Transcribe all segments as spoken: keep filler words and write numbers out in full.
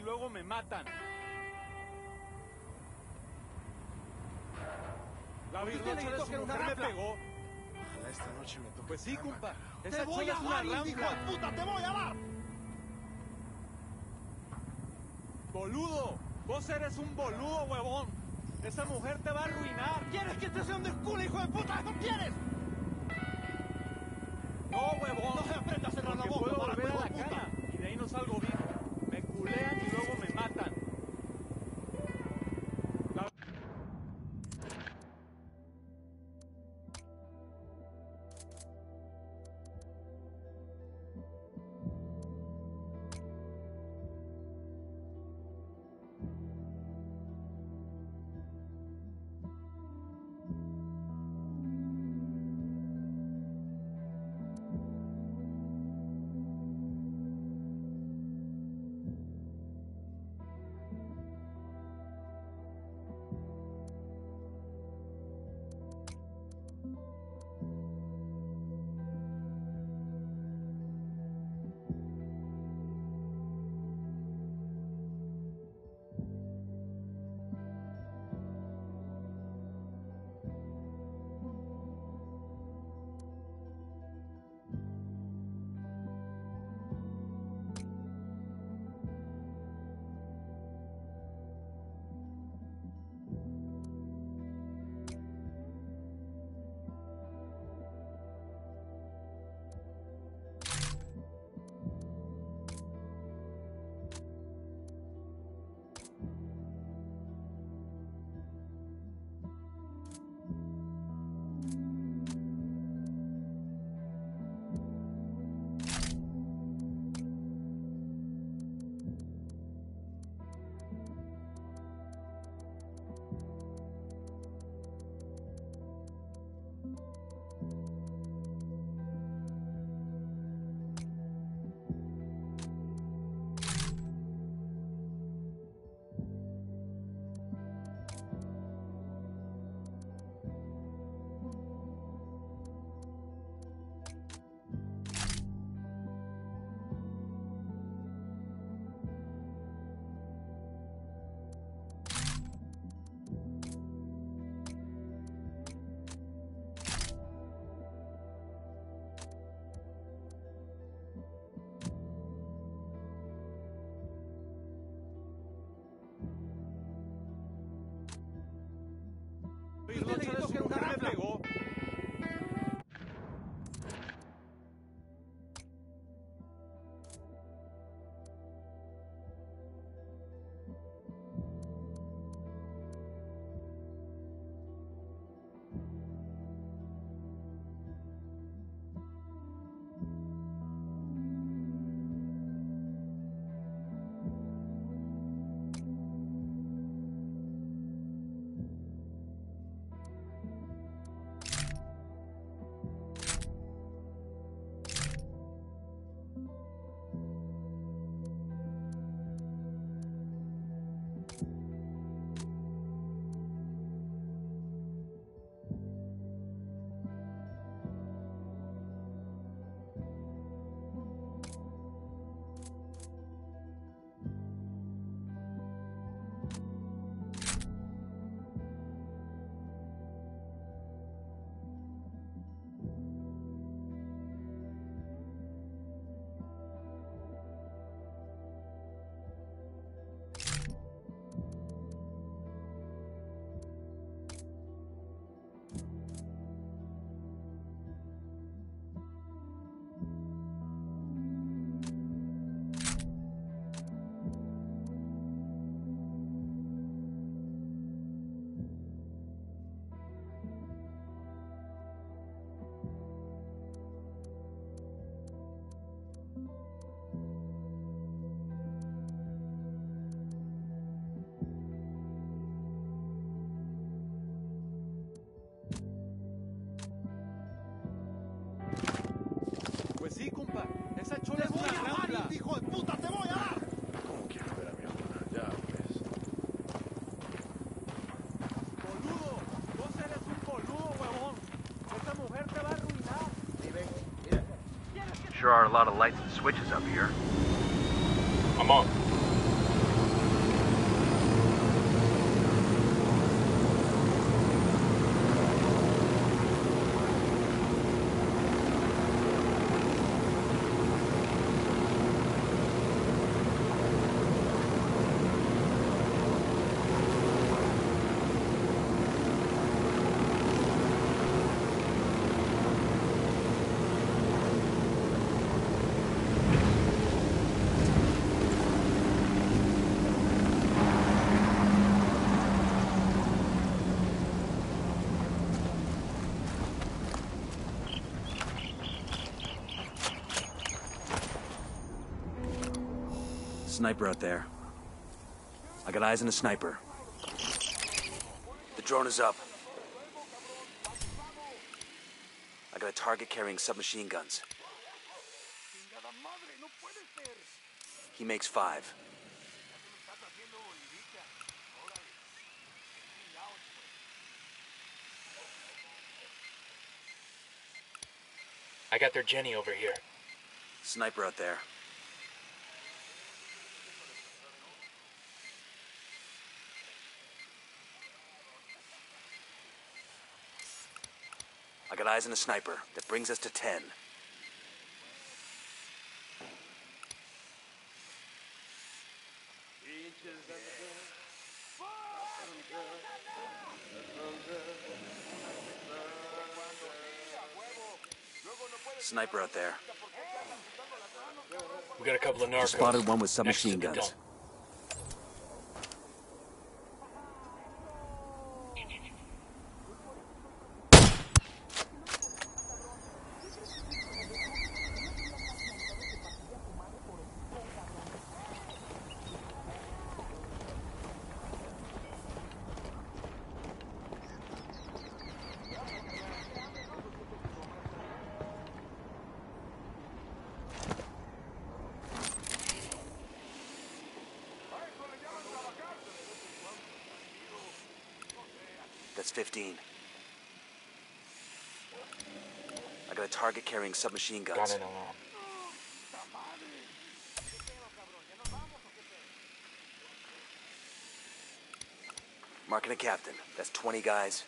y luego me matan. La birlocha de su mujer me pegó. Ojalá esta noche me toque. Pues sí, compa. Esa chula es una rampa. ¡Hijo de puta, te voy a dar! ¡Boludo! Vos eres un boludo, huevón. Esa mujer te va a arruinar. ¿Quieres que te sea un desculo, hijo de puta? ¿Eso quieres? No, huevón. No se aprenda a cerrar la boca. Puedo volver a la cama y de ahí no salgo vivo. Me culean y luego me matan. Que una me pegó. Sí, compa, esa chula es una rampa. ¡Hijo de puta, te voy a dar! ¿Cómo quieres ver a mi hermana? Ya ves. Boludo, vos eres un boludo, huevón. Esta mujer te va a arruinar. Sí, ven, mira. Sure are a lot of lights and switches up here. I'm on. sniper out there. I got eyes on a sniper. The drone is up. I got a target carrying submachine guns. He makes five. I got their Jenny over here. Sniper out there. I got eyes on a sniper. That brings us to ten. Sniper out there. We got a couple of narcos. Spotted one with submachine guns. That's fifteen. I got a target carrying submachine guns. Got an alarm. Marking a captain. That's twenty guys.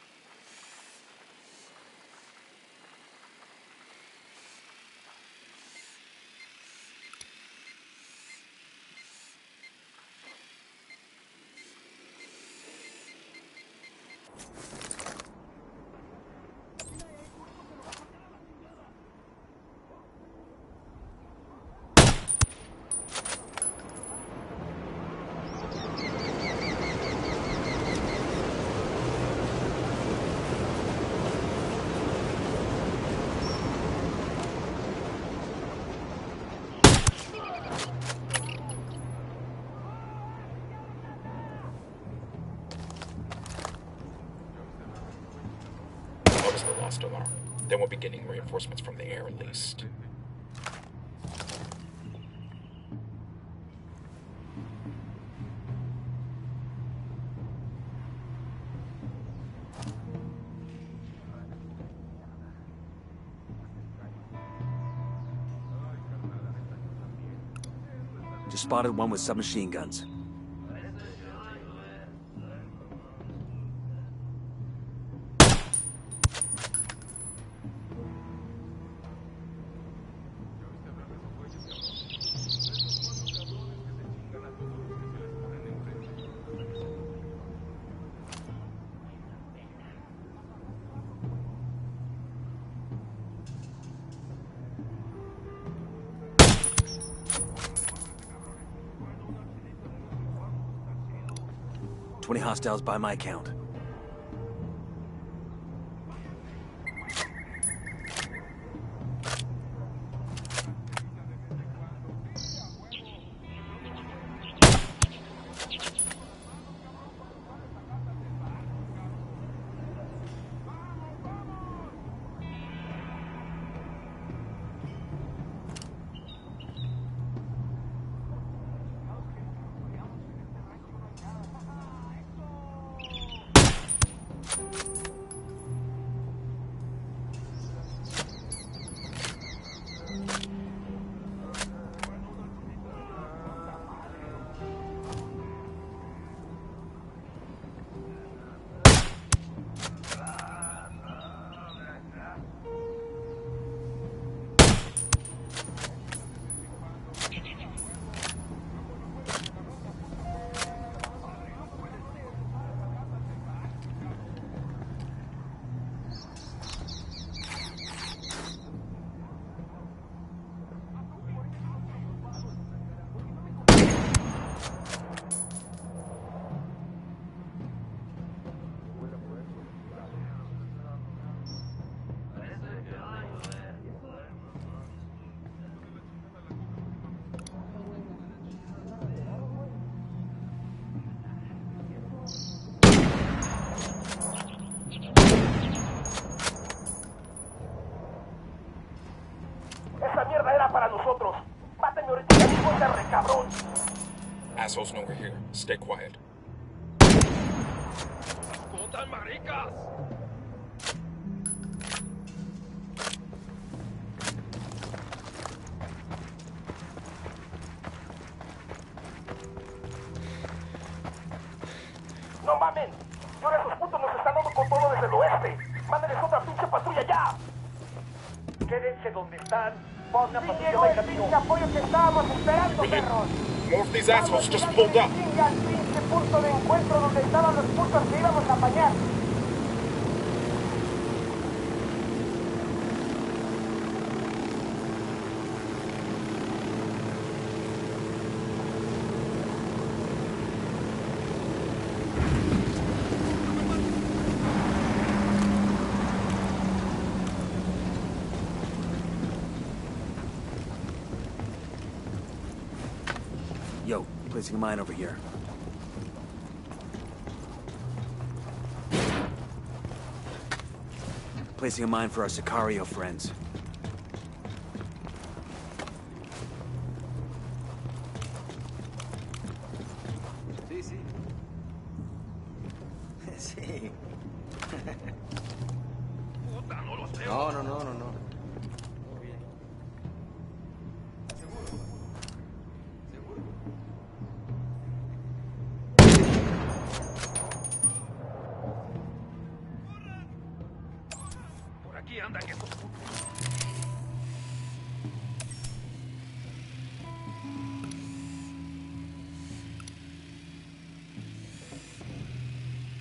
Alarm. Then we'll be getting reinforcements from the air at least. Just spotted one with submachine guns. twenty hostiles by my count. assholes know we're here. Stay quiet. ¡Putas maricas! ¡No mamen! ¡Y ahora esos putos nos están dando con todo desde el oeste! ¡Mándenles otra pinche patrulla ya! ¡Quédense donde están! ¡Pon una patrulla de camino! ¡El apoyo que estábamos esperando, perros! Most of these assholes just pulled up. Al pinche punto de encuentro donde estaban los putos que íbamos a apañar. Yo, placing a mine over here. Placing a mine for our Sicario friends. Sí, sí. Sí. Puta, no los veo. No, no, no, no, no. Andan estos putos.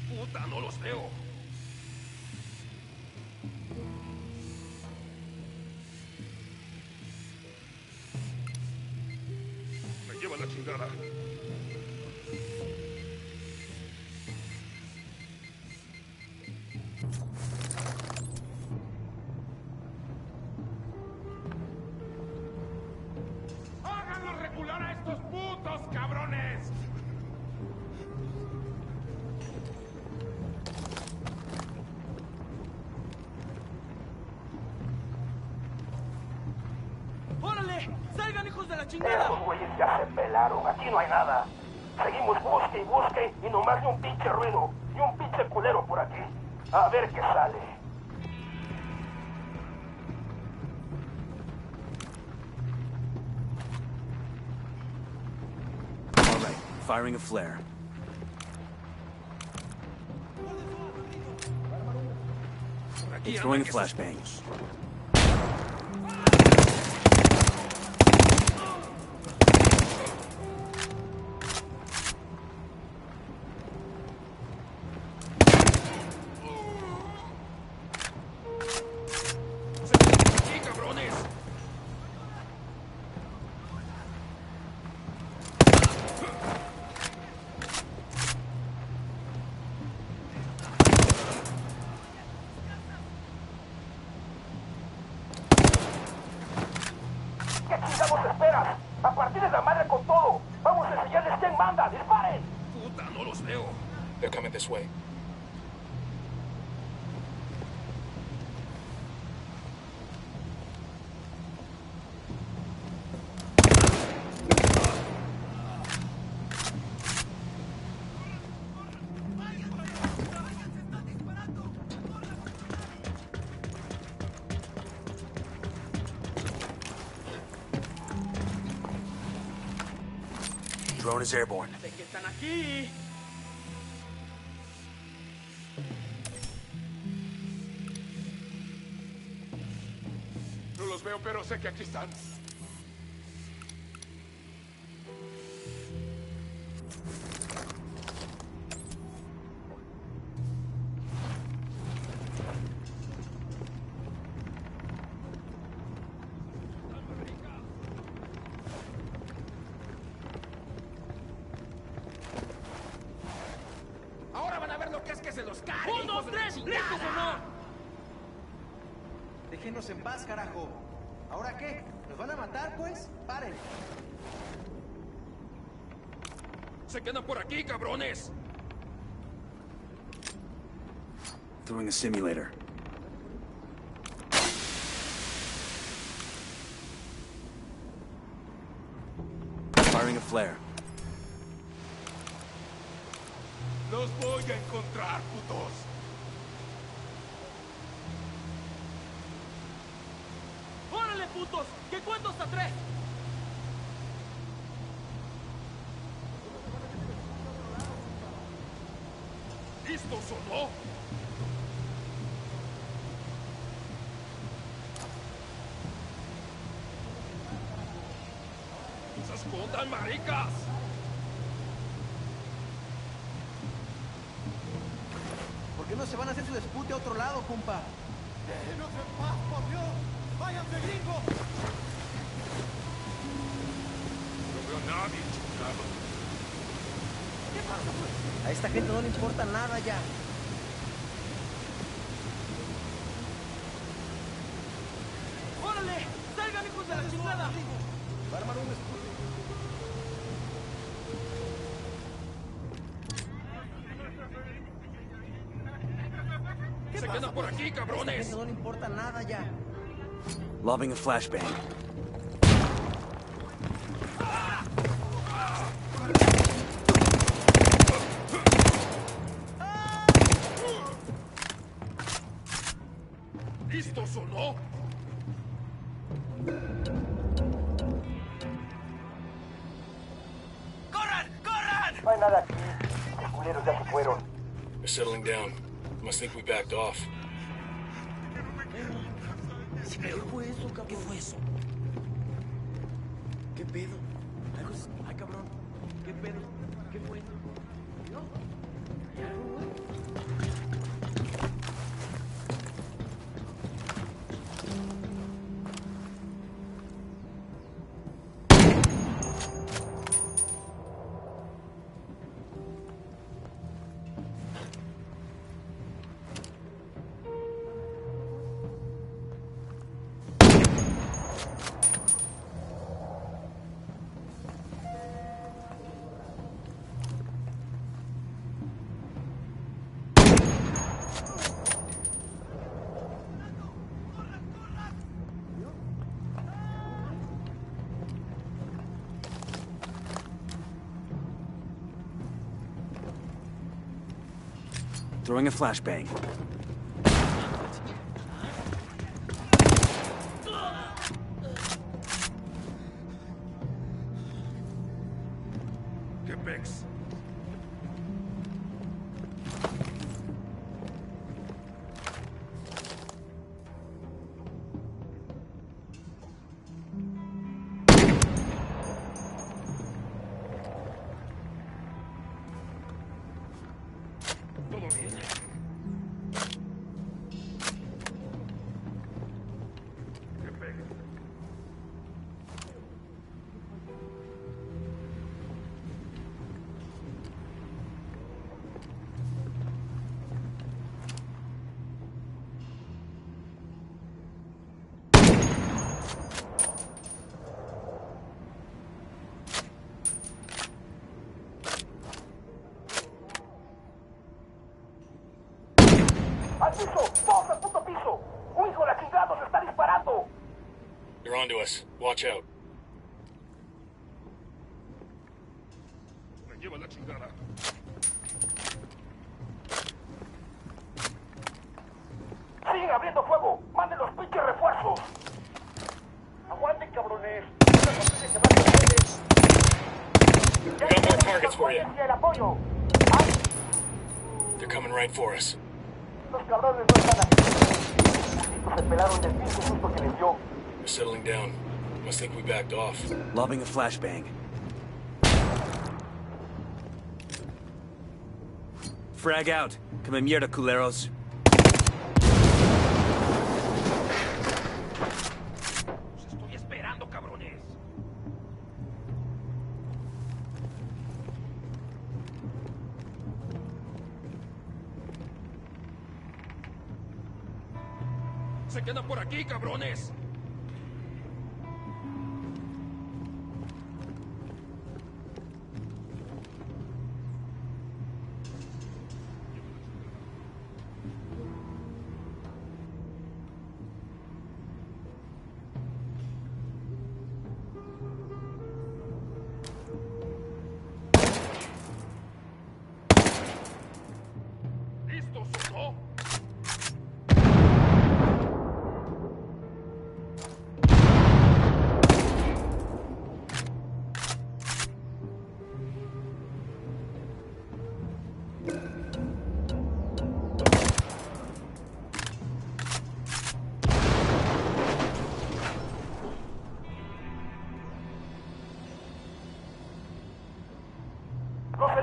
Puta, no los veo. Me lleva la chingada. ¡Salgan, hijos de la chingada! Esos güeyes ya se pelaron, aquí no hay nada. Seguimos busque y busque y nomás ni un pinche ruido, ni un pinche culero por aquí. A ver qué sale. All right, firing a flare. It's throwing a flashbang. They're coming this way. Drone is airborne. Los veo, pero sé que aquí están. Ahora van a ver lo que es que se los cargue. ¡Un, dos, tres! ¡Listos o no! Déjenos en paz, carajo. ¿Ahora qué? ¿Nos van a matar, pues? ¡Paren! ¡Se quedan por aquí, cabrones! Throwing a simulator. Firing a flare. Los voy a encontrar, putos. ¡Órale, putos! ¡Que cuento hasta tres! ¿Listos o no? ¡No se escondan, maricas! ¿Por qué no se van a hacer su dispute a otro lado, compa? ¡Déjenos en paz, por Dios! ¡Váyanse, gringos! No veo a nadie, chingado. ¿Qué pasa, pues? A esta gente no le importa nada ya. ¡Órale! ¡Salgan, hijos de la chingada! Va a armar un escudo. ¡Se quedan por aquí, cabrones! A esta gente no le importa nada ya. Lobbing a flashbang. ¿Listos o no? ¡Corran! ¡Corran! No hay nada aquí. Los culeros ya se fueron. They're settling down. Must think we backed off. ¿Qué fue eso, cabrón? ¿Qué fue eso? ¿Qué pedo? ¿Algo es... Ay, cabrón. ¿Qué pedo? ¿Qué fue? ¿No? Throwing a flashbang. ¿Qué pex? They're onto us. Watch out. Me lleva la chingada. Siguen abriendo fuego. Manden los pinches refuerzos. Aguanten, cabrones. We got more targets for you. They're coming right for us. Los cabrones no están aquí. Se pelaron del mismo justo que les dio. We're settling down. Must think we backed off. Lobbing a flashbang. Frag out. Come in mierda, culeros. Los estoy esperando, cabrones. Se quedan por aquí, cabrones.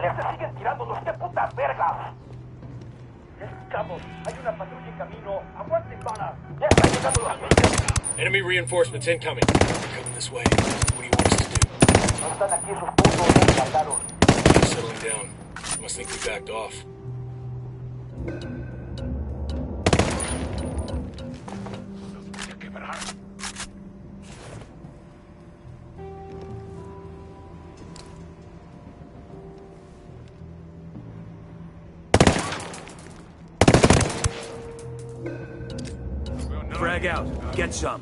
rebeldes siguen tirándonos de putas vergas. Estamos, hay una patrulla en camino. Aguanten balas. Ya están llegando las millas. Enemy reinforcements incoming. They're coming this way. What do you want us to do? No están aquí esos putos, no mataron. They're settling down. Must think we backed off. Frag out. Get some.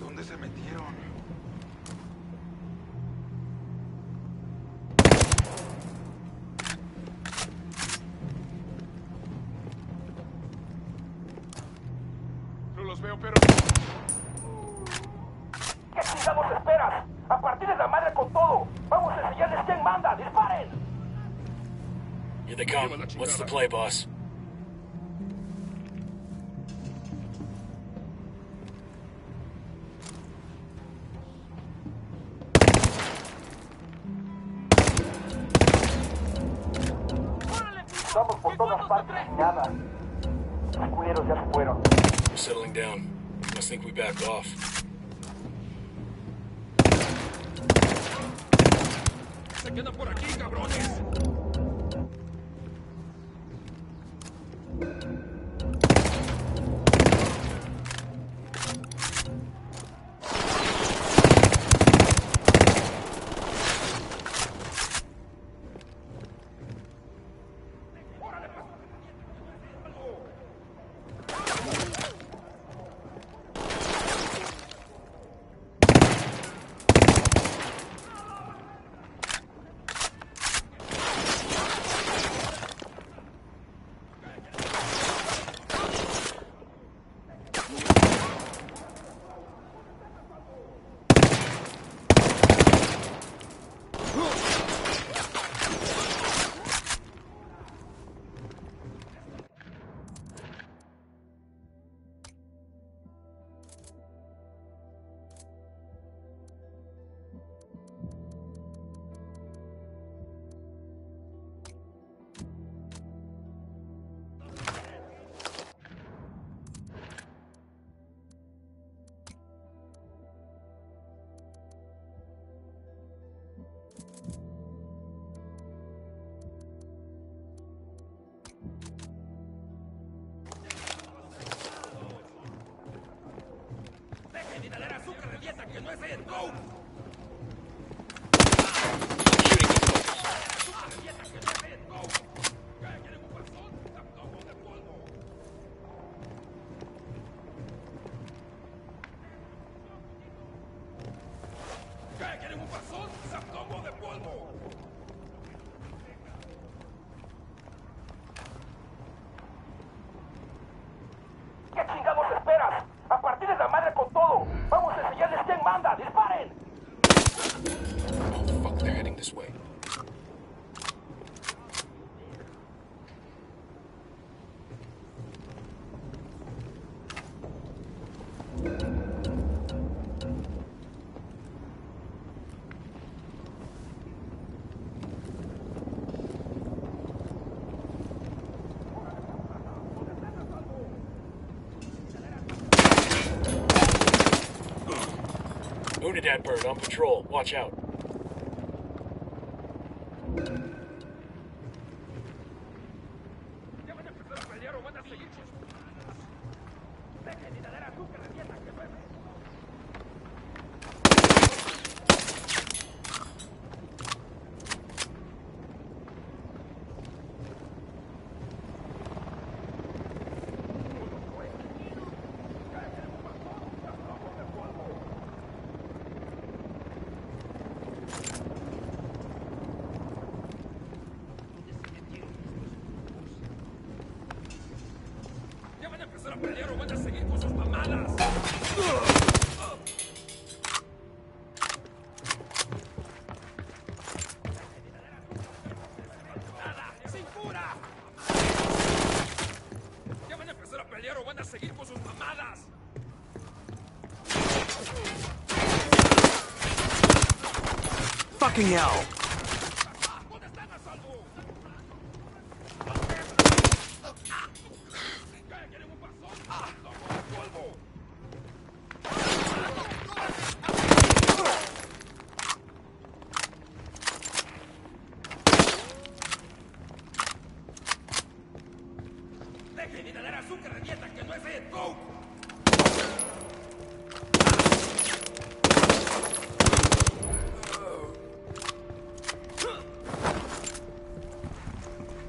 ¿Dónde se metieron? No los veo, pero... Here they come. What's the play, boss? Estamos por todas partes, nada. Los culeros ya se fueron. We're settling down. I must think we backed off. Se queda por aquí, cabrones. Unidad bird on patrol. Watch out. van a seguir con sus mamadas. Fucking hell.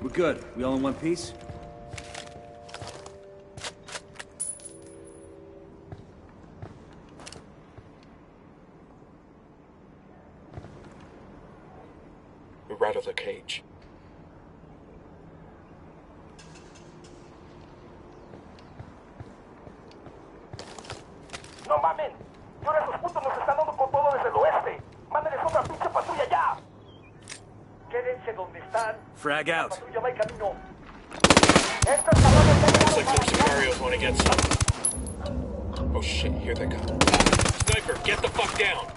We're good. We all in one piece? We're out of the cage. No mamen, y ahora esos putos nos están dando con todo desde el oeste. Mándenles otra pinche patrulla ya. Quédense donde están. Frag out. La patrulla va en camino. Estos cabrones están llegando. Looks like those Sicarios want to get some. Oh shit, here they come. Sniper, get the fuck down.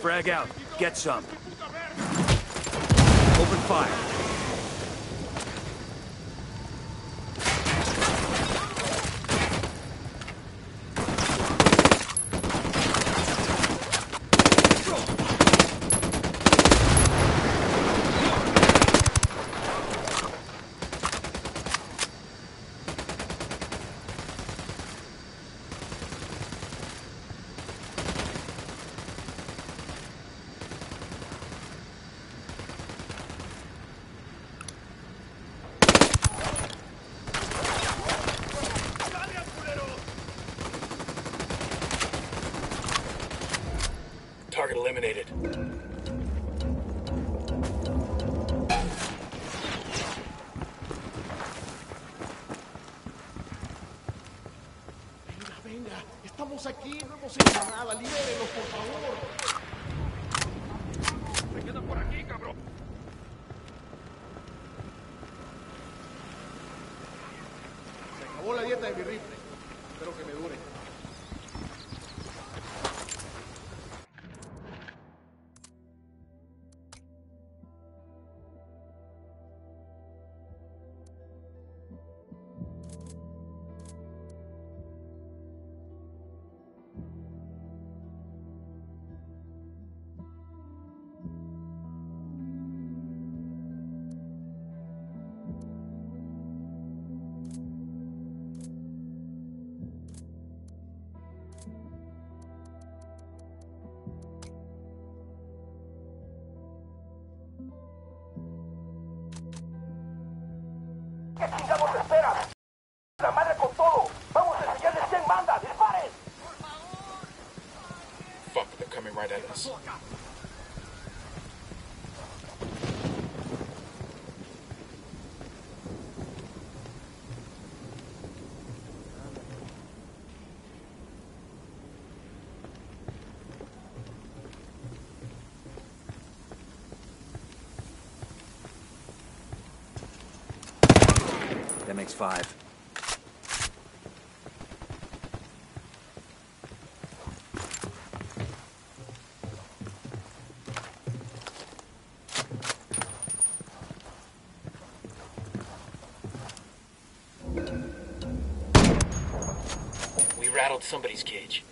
Frag out. Get some. Open fire. Target eliminated. Venga, venga, estamos aquí, no hemos hecho nada, libérenlos, por favor. Se quedan por aquí, cabrón. Se acabó la dieta de mi rifle. Espero que me dure. ¿Qué chingados esperas? ¡La madre con todo! ¡Vamos a enseñarles quién manda! ¡Disparen! Fuck, they're coming right at us. That makes five. We rattled somebody's cage.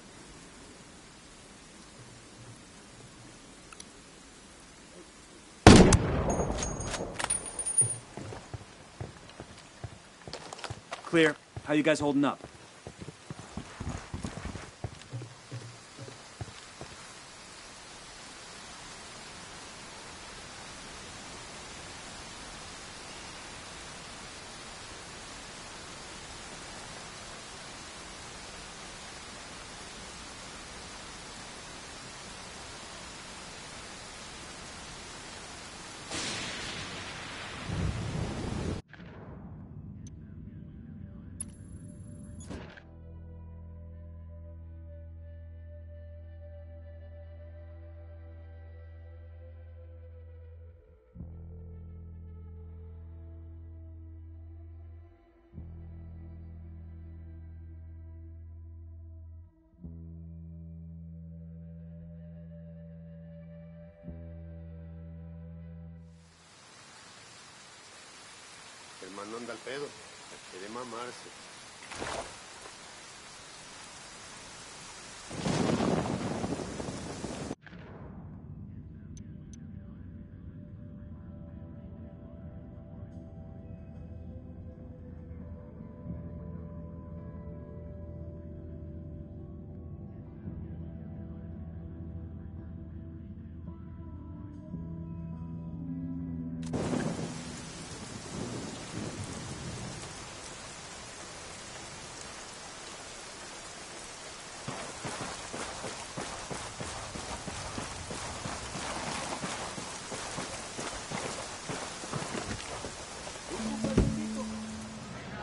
Clear. How you guys holding up? Nomás no anda al pedo. Quiere mamarse.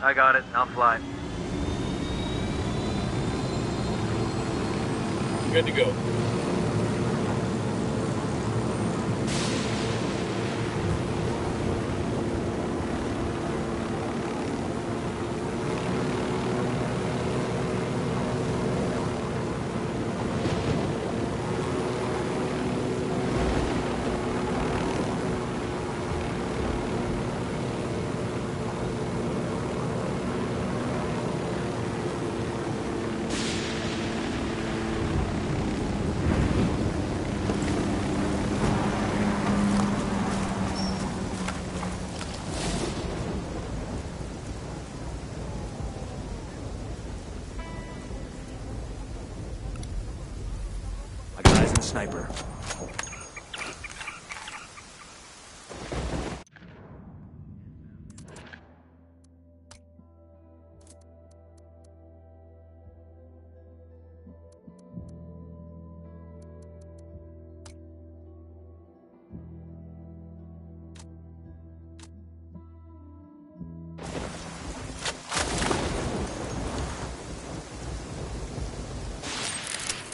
I got it. I'll fly. Good to go. Sniper.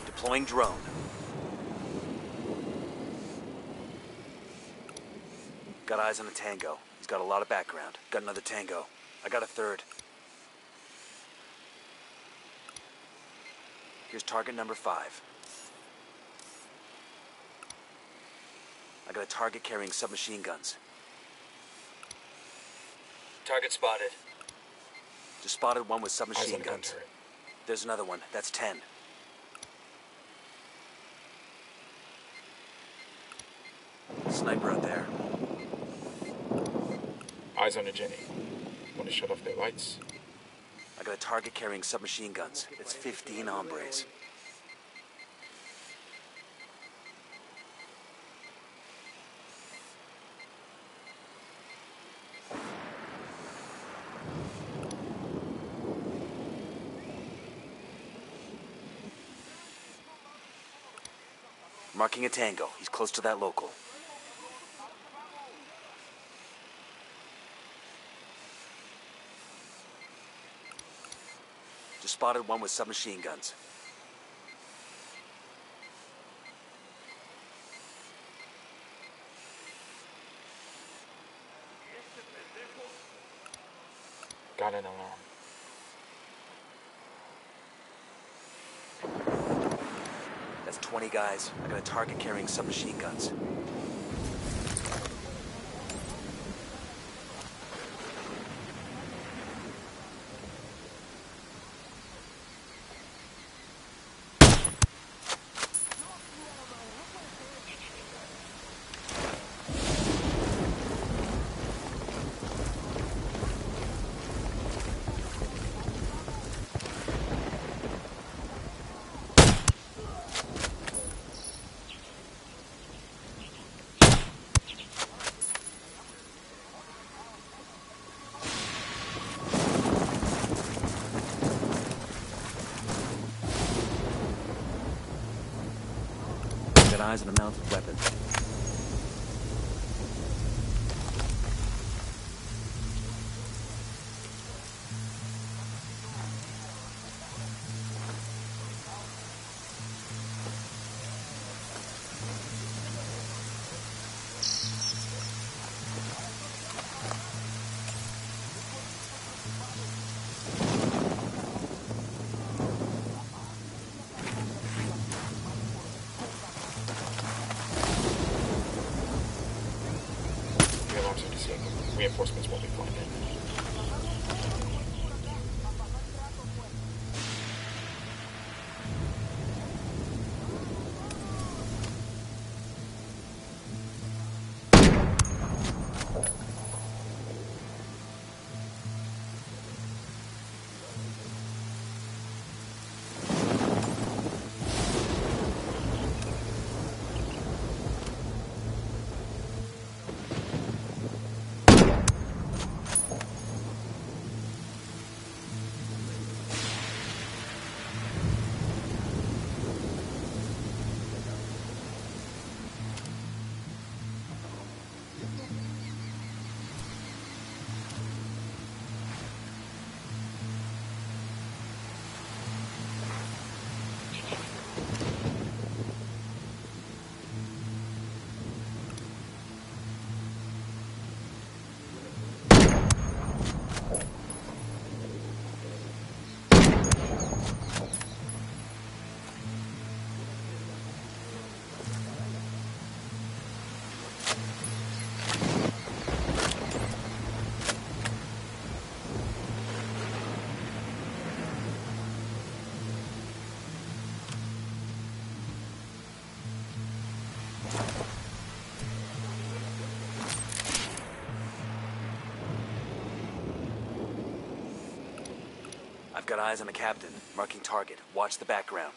Deploying drone. Got eyes on a tango. He's got a lot of background. Got another tango. I got a third. Here's target number five. I got a target carrying submachine guns. Target spotted. Just spotted one with submachine guns. There's another one. That's ten. Sniper out there. Eyes on a Jenny. Want to shut off their lights? I got a target carrying submachine guns. It's fifteen hombres. Marking a tango. He's close to that local. Spotted one with submachine guns. Got an alarm. That's twenty guys. I got a target carrying submachine guns. Eyes on a mounted weapon. arms are disabled. Reinforcements will be brought in. I've got eyes on the captain, marking target. Watch the background.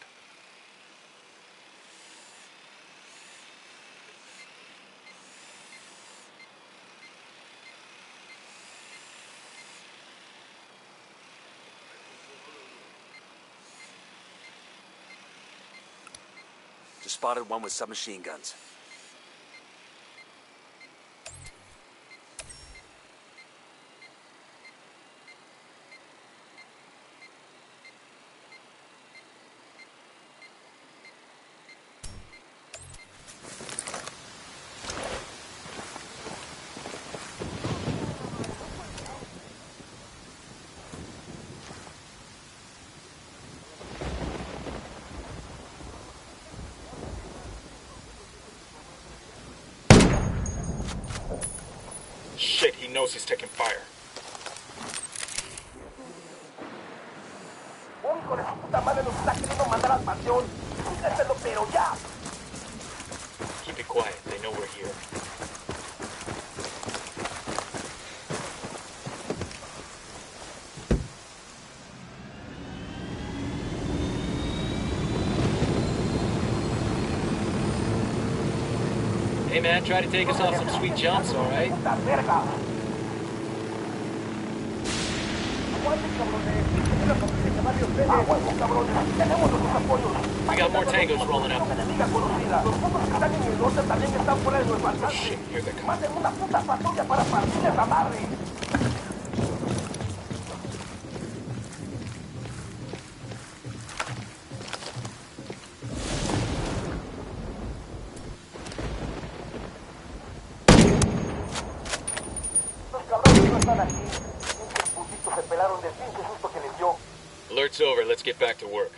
Just spotted one with submachine guns. He knows he's taking fire. Hoy con esa puta madre nos está queriendo mandar al panteón. Déjenlo, pero ya. Keep it quiet. They know we're here. Hey man, try to take us off some sweet jumps, all right? We got more tangos rolling up. Oh, shit, here they come. Alert's over, let's get back to work.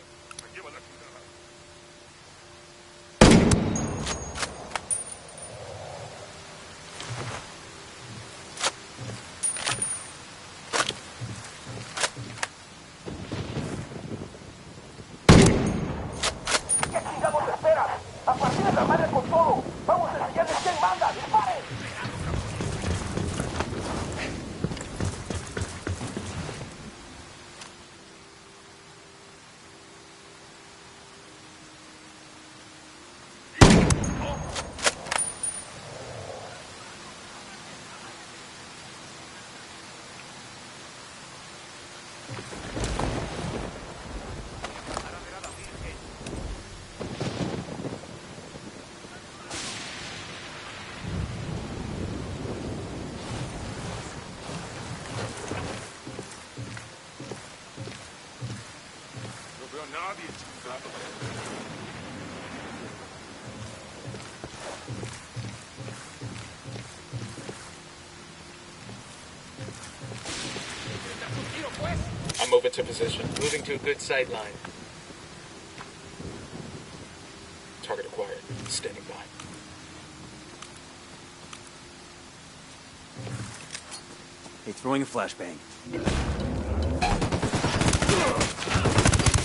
I'm moving to position. Moving to a good sight line. Target acquired. Standing by. Hey, throwing a flashbang.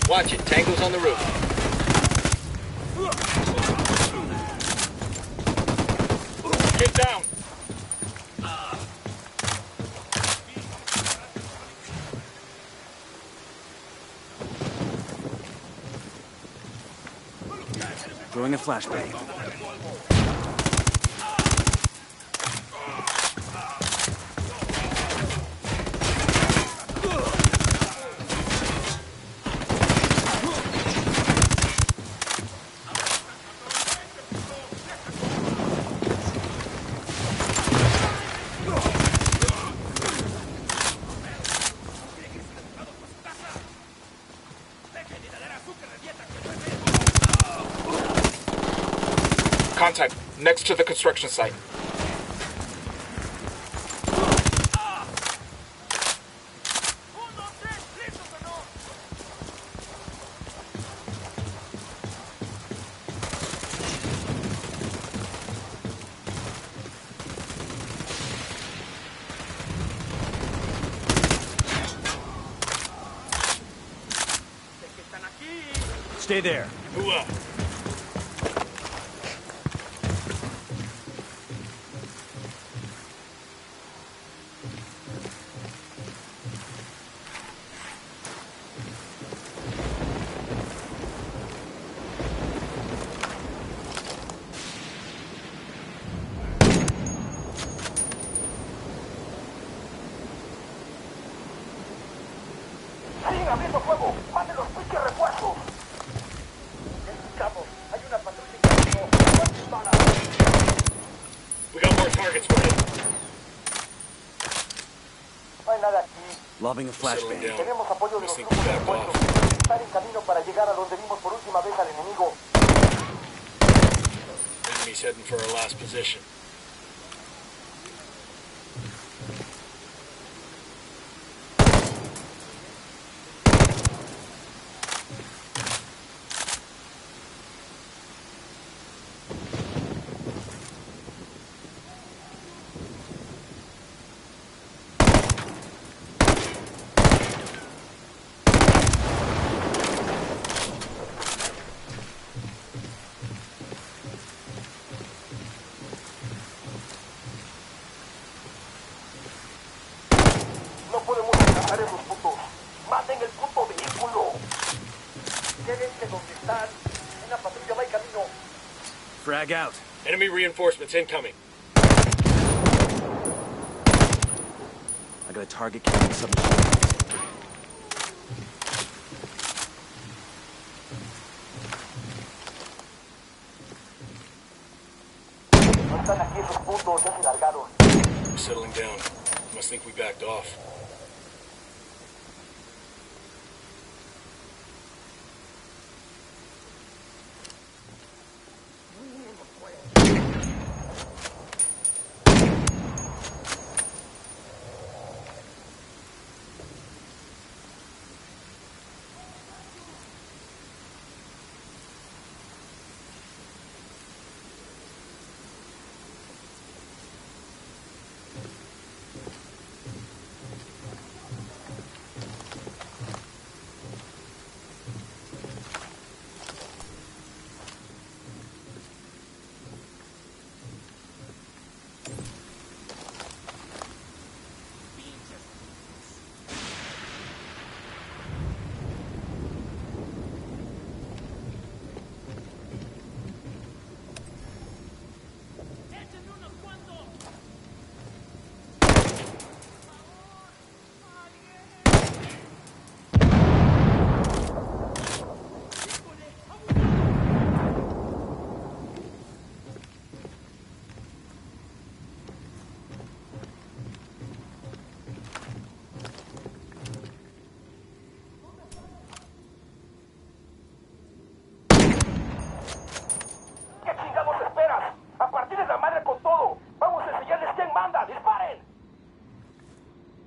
Watch it, Tango's on the roof. Get down. Throwing a flashbang. Contact next to the construction site. Stay there. Who up? ¡Siguen abriendo fuego! ¡Manden los piques refuerzos! ¡Escapos! ¡Hay una patrulla! We got more targets for you. No hay nada aquí. Lobbing a flashbang. Tenemos apoyo de los grupos de refuerzos. Están en camino para llegar a donde vimos por última vez al enemigo. Enemy's heading for our last position. Frag out. Enemy reinforcements incoming. I got a target killing submachine. We're settling down. Must think we backed off.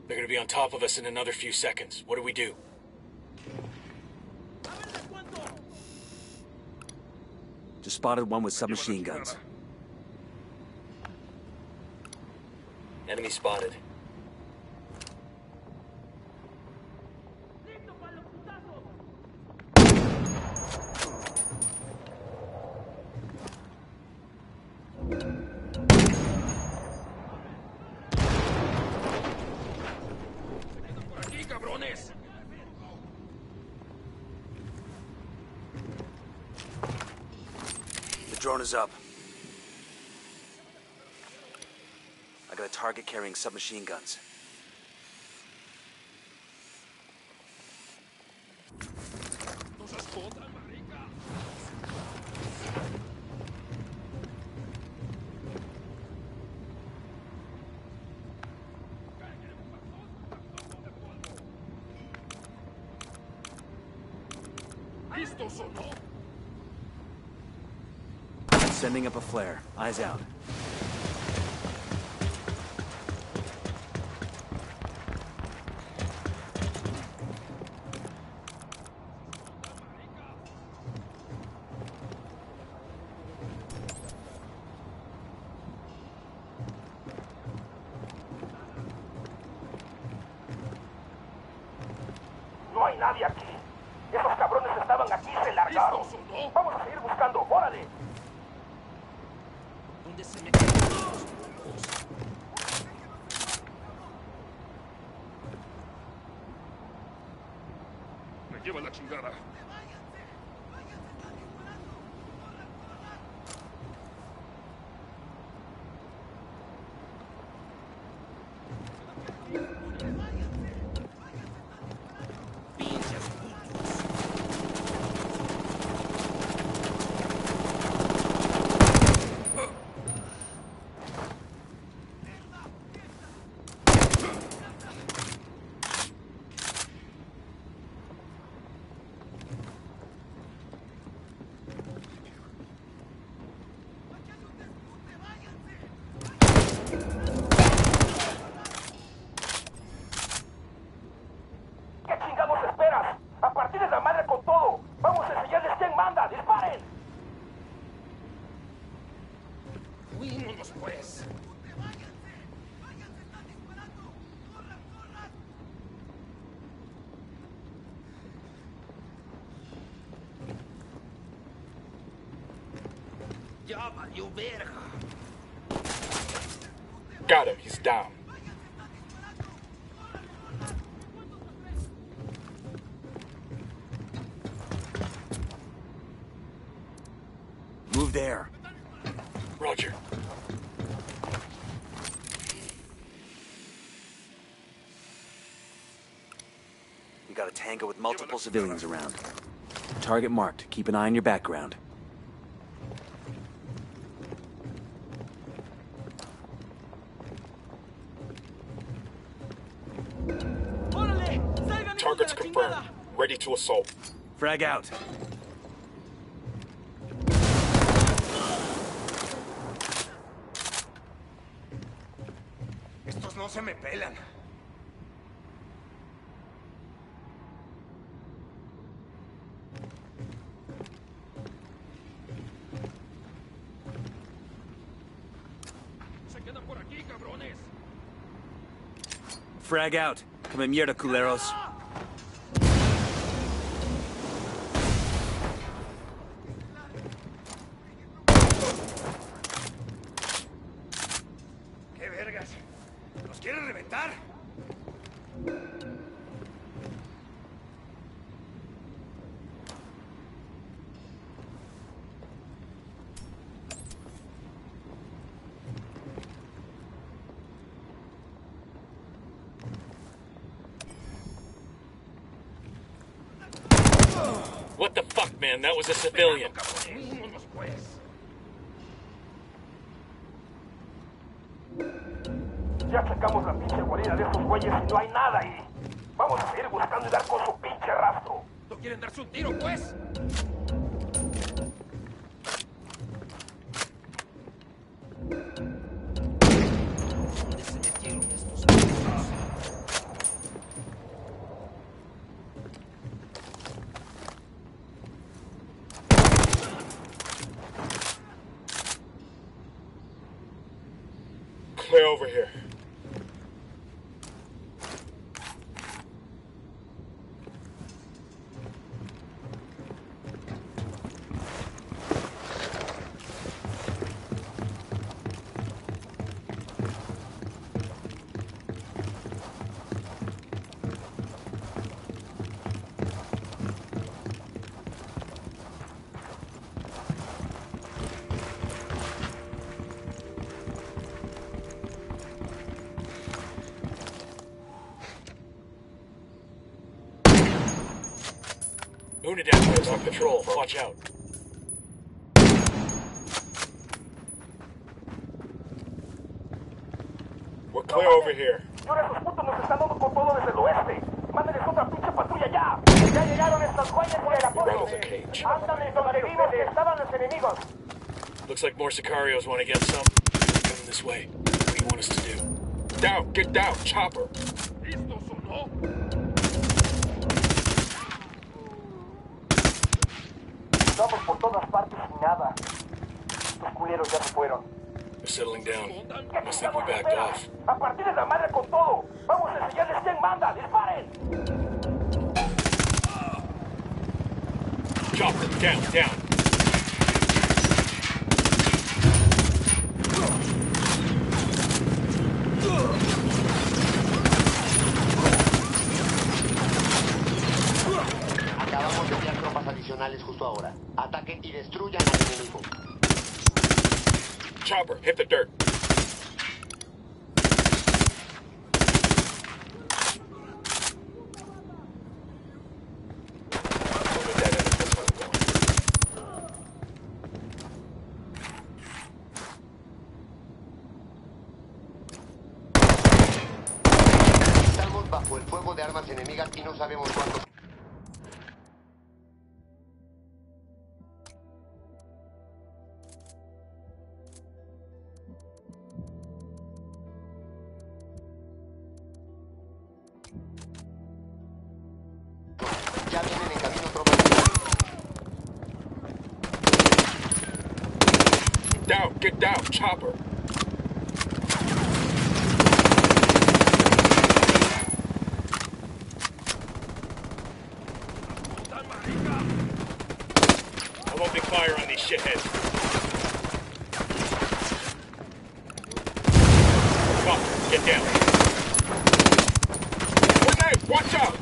They're going to be on top of us in another few seconds. What do we do? Just spotted one with submachine guns. Enemy spotted. Drone is up. I got a target carrying submachine guns. Sending up a flare. Eyes out. No hay nadie aquí. Esos cabrones estaban aquí, se largaron. Vamos a seguir buscando. ¡Órale! ¿Dónde se meten los putos? Me lleva la chingada. Pues. Ya valió verga. Got him, he's down. Move there. Roger. We got a tango with multiple civilians around. Target marked. Keep an eye on your background. Targets confirmed. Ready to assault. Frag out. Estos no se me pelan. Frag out. Come here, culeros. ¡Qué vergas! ¿Nos quieren reventar? What the fuck, man? That was a civilian. Ya sacamos la pinche guarida de estos güeyes y no hay nada ahí. Vamos a seguir buscando y dar con su pinche rastro. ¿No quieren darse un tiro, pues? Clear over here. Unidad is on patrol. Watch out. We're clear over here. Señores, los putos nos están dando con todo desde el oeste. Mándenles otra pinche patrulla ya. Ya llegaron estas huellas por el apoyo. Ándale donde vimos que estaban los enemigos. Looks like more sicarios want to get some. Coming this way. What do you want us to do? Down, get down, chopper. Listos o no. Estamos por todas partes sin nada. Los culeros ya se fueron. They're settling down. I must think we backed off. A partir de la madre con todo. Vamos a enseñarles quién manda. Disparen. Chopper, down, down. Justo ahora. Ataquen y destruyan al enemigo. Chopper, hit the dirt. Estamos bajo el fuego de armas enemigas y no sabemos cuántos. Ya vienen en camino tropas. Down, get down, chopper. I'm opening fire on these shitheads. Chopper, get down. Okay, watch out.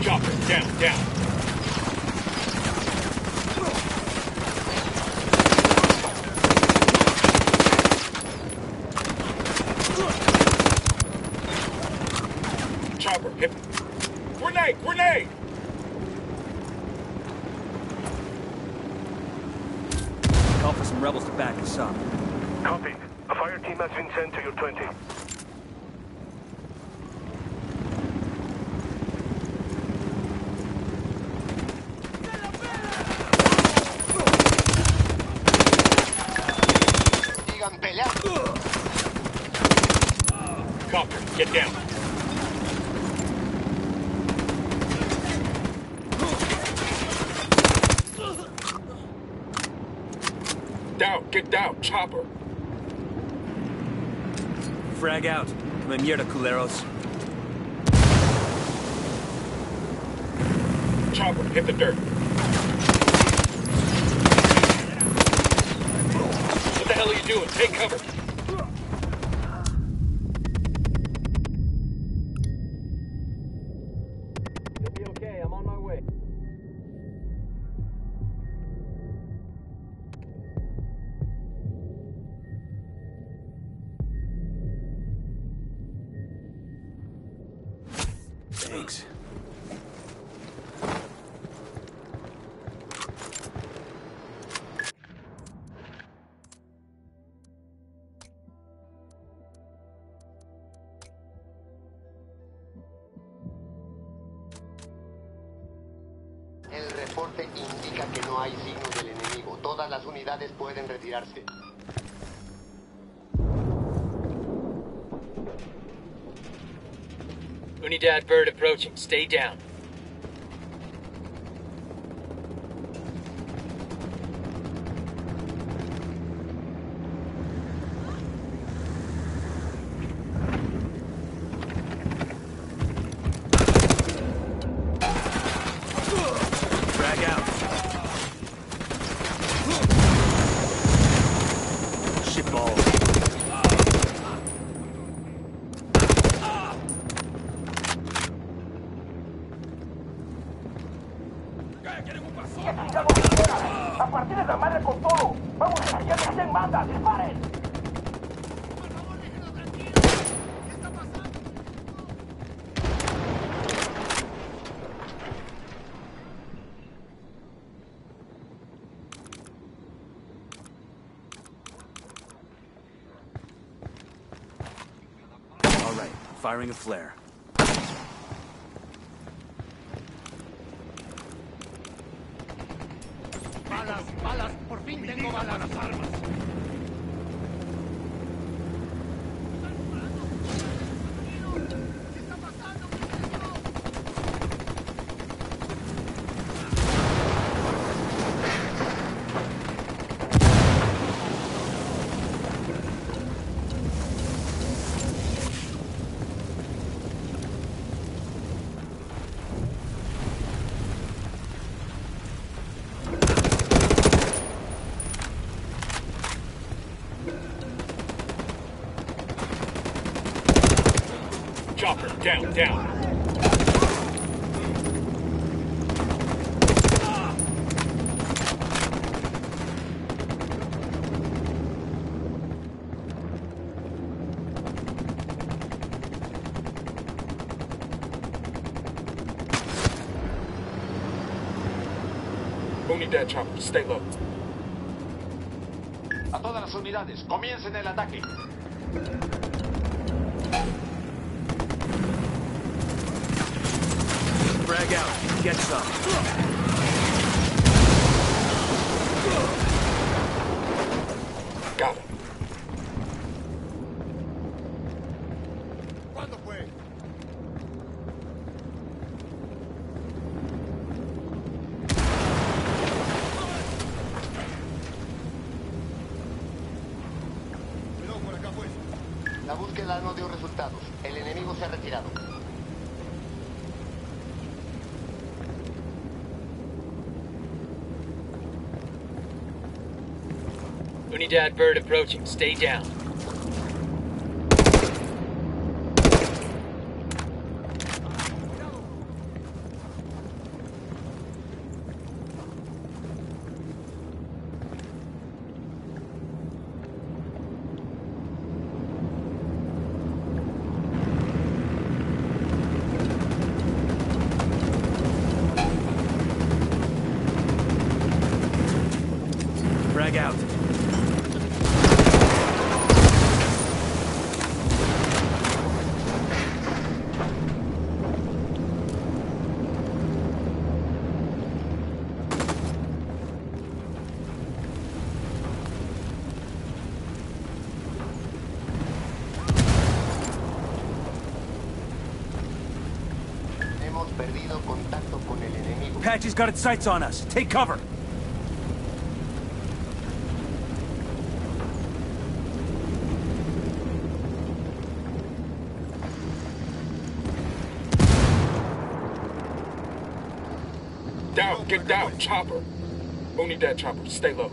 Chopper, down, down. Chopper, hit. Grenade, grenade! Call for some rebels to back us up. Copy. A fire team has been sent to your twenty. Copter, get down. Down, get down, chopper. Frag out. Come in here to culeros. Chopper, hit the dirt. What the hell are you doing? Take cover. Okay, I'm on my way. Thanks. El reporte indica que no hay signos del enemigo. Todas las unidades pueden retirarse. Unidad bird approaching. Stay down. ¡Siga con la ¡A partir de la madre con todo! ¡Vamos a callar de quien manda! ¡Disparen! ¡Por favor, déjenlo tranquilo! ¿Qué está pasando? All right, firing a flare. Down, down. Unidad, chopper, stay low. A todas las unidades, comiencen el ataque. Drag out. Get some. Got it. ¿Cuándo fue? Cuidado por acá, pues. La búsqueda no dio resultados. El enemigo se ha retirado. Unidad bird approaching. Stay down. Frag out. Apache's got its sights on us. Take cover. Down, get down, chopper. Only dead chopper. Stay low.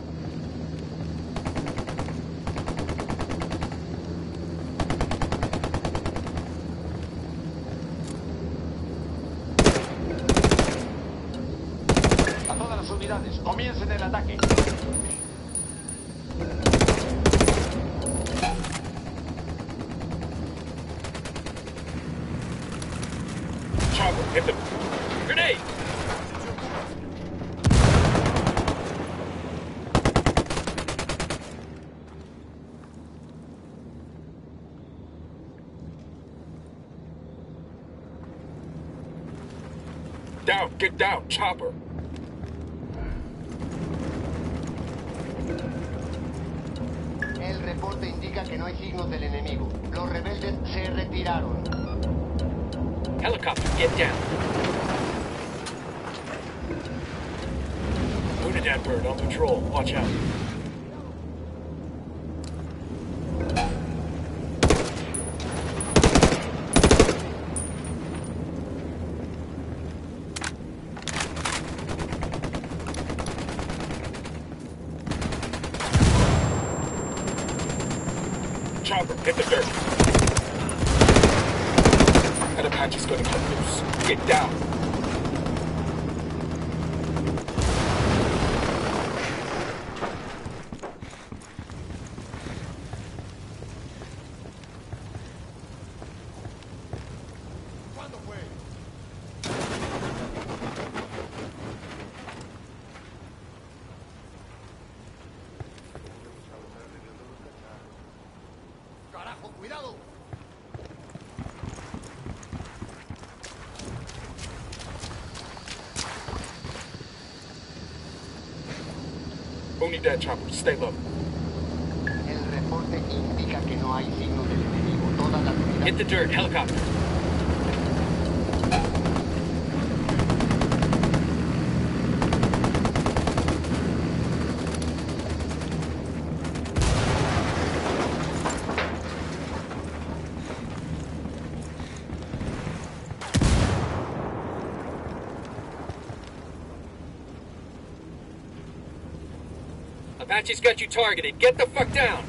Comiencen el ataque. Chopper, hit them. Grenade. Down, get down, chopper. El reporte indica que no hay signos del enemigo. Los rebeldes se retiraron. Helicopter, get down. Unidad bird on patrol. Watch out. Chopper, hit the dirt. That Apache's gonna come loose. Get down. ¡Cuidado! Unidad chopper, stay low. El reporte indica que no hay signos del enemigo. Toda la unidad... Hit the dirt, helicopter. Apache's got you targeted. Get the fuck down!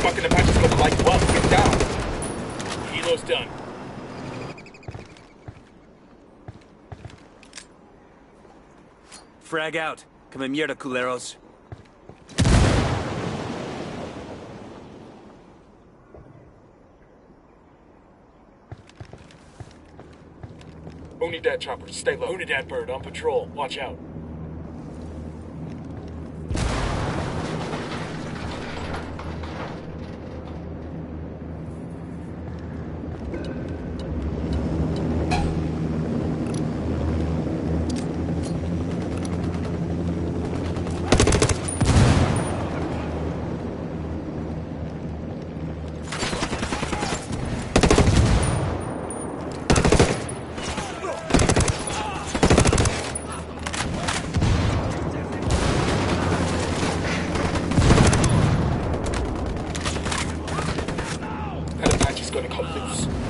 Fucking Apache's gonna light you up. Get down! Kilo's done. Frag out. Come in mierda, culeros. Unidad chopper, stay low. Unidad bird on patrol. Watch out.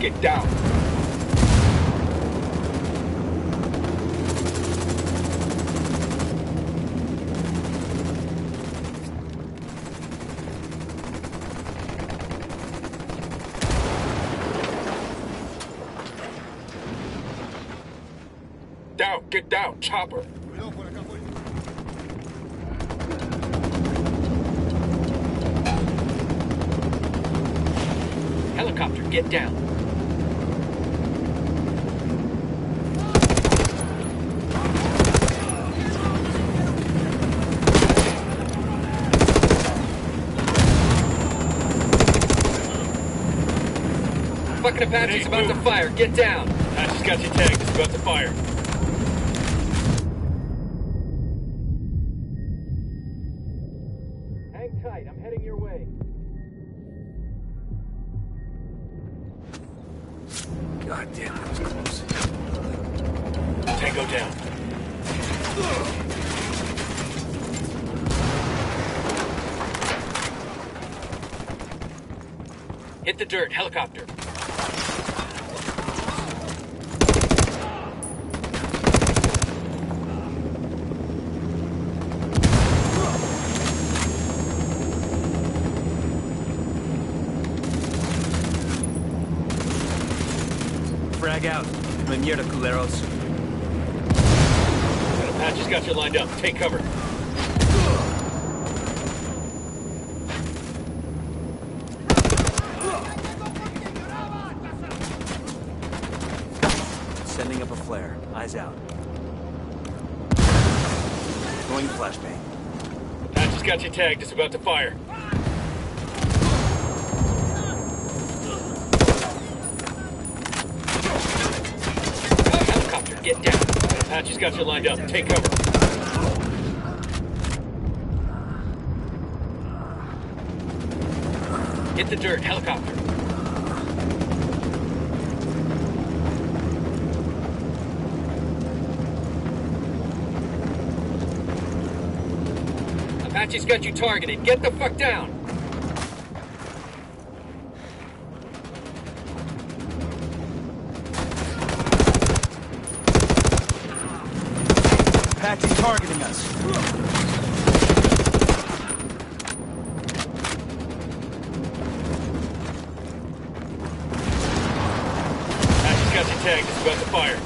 Get down. Down, get down, chopper. Helicopter, get down. Fucking Apache's about to fire. Get down. Apache's got you tagged. It's about to fire. Hang tight. I'm heading your way. God damn, that was close. Tango down. Ugh. Hit the dirt. Helicopter. Frag out. My mierda, culeros. Apache's got you lined up. Take cover. Sending up a flare. Eyes out. Going flashbang. Apache's got you tagged. It's about to fire. Get down. Apache's got you lined up. Take cover. Hit the dirt. Helicopter. Apache's got you targeted. Get the fuck down. Apache's targeting us. Apache's got you tagged. It's about to fire.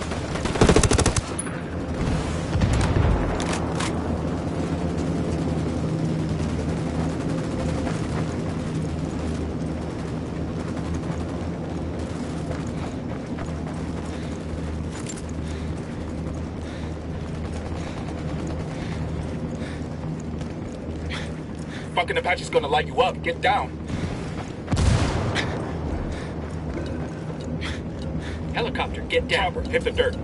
Fucking Apache's gonna light you up. Get down. Helicopter, get down. Chopper, hit the dirt.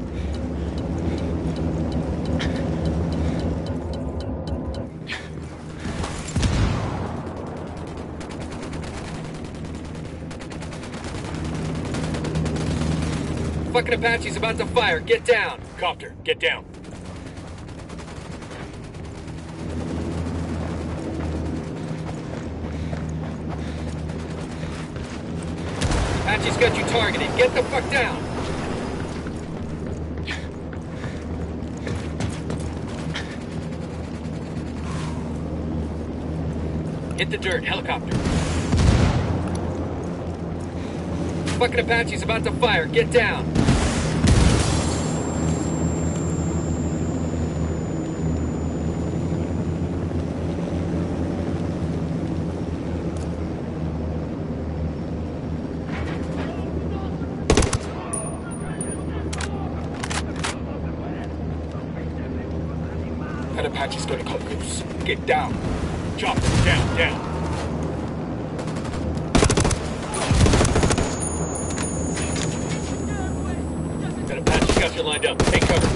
Fucking Apache's about to fire. Get down. Copter, get down. Apache's got you targeted. Get the fuck down. Hit the dirt. Helicopter. Fucking Apache's about to fire. Get down. That Apache's gonna cut loose. Get down. Chop them down, down. That Apache's got you lined up. Take cover.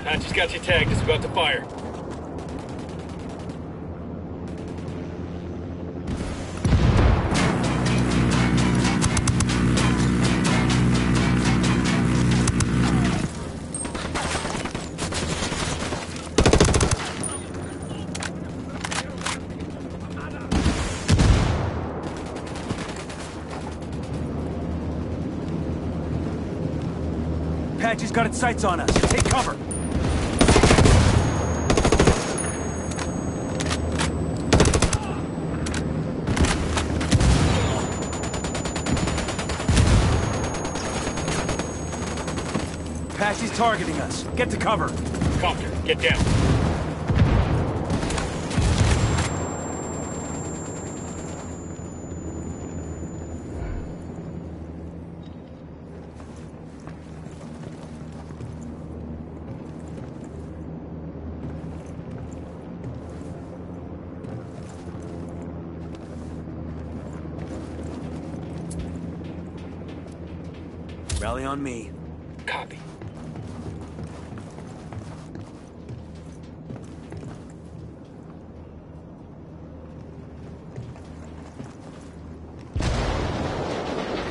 Apache's got you tagged, it's about to fire. Apache's got its sights on us. Take cover. Apache's targeting us. Get to cover. Copter, get down. Rally on me. Copy.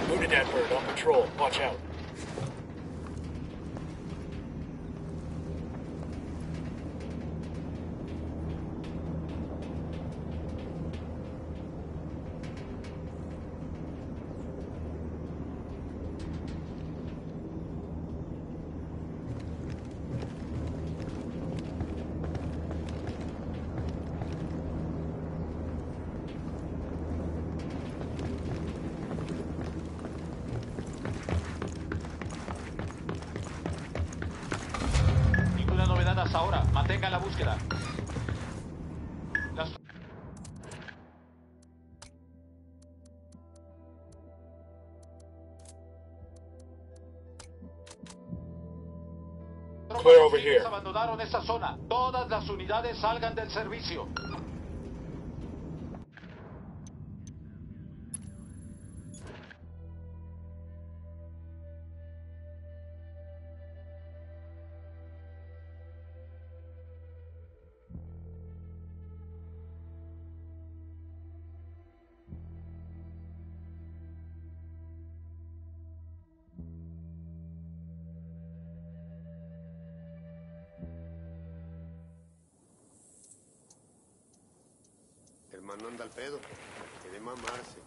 Unidad bird on patrol. Watch out. Ahora, mantenga la búsqueda. Las... Clear over here. Abandonaron esta zona. Todas las unidades salgan del servicio. El man no anda al pedo, quiere mamarse.